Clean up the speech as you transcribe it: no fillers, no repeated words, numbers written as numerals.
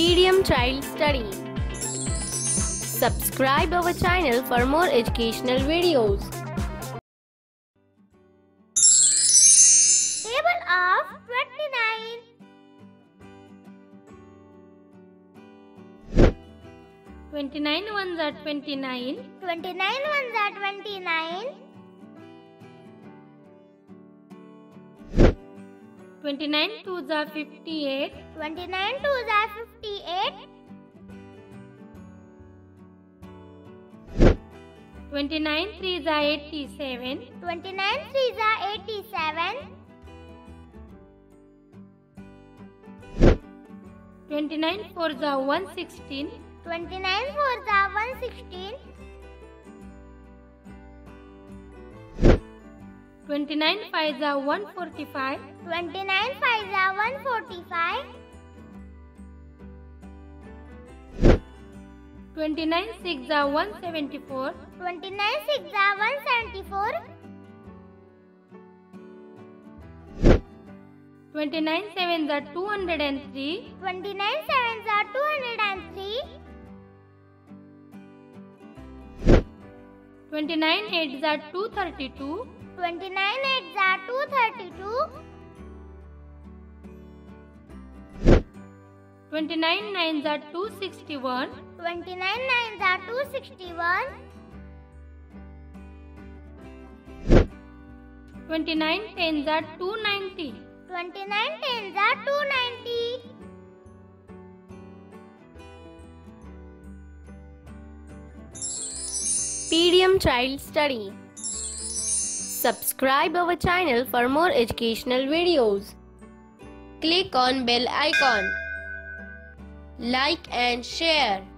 PDM Child Study. Subscribe our channel for more educational videos. Table of 29. 29 ones are 29. 29 ones are 29. 29 twos are 58. 29 twos are 58. 29 threes are 87. 29 threes are 87. 29 fours are 116. 29 fours are 116. 29 fives are 145. 29 fives are 145. 29 sixes are 174. 29 sixes are 174. 29 sevens are 203. 29 sevens are 203. 29 eights are 232. 29 eights are 232. 29 nines are 261. 29 nines are 261. 29 tens are 290. 29 tens are 290. PDM Child Study. Subscribe our channel for more educational videos. Click on bell icon. Like and share.